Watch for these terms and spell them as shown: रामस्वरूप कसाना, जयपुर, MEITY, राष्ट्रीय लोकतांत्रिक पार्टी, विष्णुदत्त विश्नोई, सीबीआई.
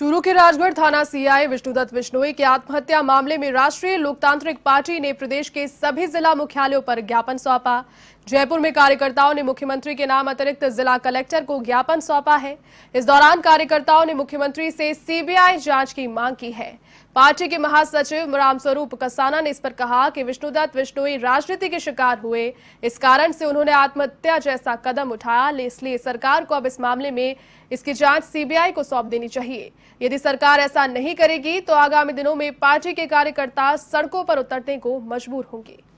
चूरू के राजगढ़ थाना सीआई विष्णुदत्त विश्नोई के आत्महत्या मामले में राष्ट्रीय लोकतांत्रिक पार्टी ने प्रदेश के सभी जिला मुख्यालयों पर ज्ञापन सौंपा। जयपुर में कार्यकर्ताओं ने मुख्यमंत्री के नाम अतिरिक्त जिला कलेक्टर को ज्ञापन सौंपा है। इस दौरान कार्यकर्ताओं ने मुख्यमंत्री से सीबीआई जांच की मांग की है। पार्टी के महासचिव रामस्वरूप कसाना ने इस पर कहा कि विष्णुदत्त विश्नोई राजनीति के शिकार हुए, इस कारण से उन्होंने आत्महत्या जैसा कदम उठाया, इसलिए सरकार को अब इस मामले में इसकी जांच सीबीआई को सौंप देनी चाहिए। यदि सरकार ऐसा नहीं करेगी तो आगामी दिनों में पार्टी के कार्यकर्ता सड़कों पर उतरने को मजबूर होंगे।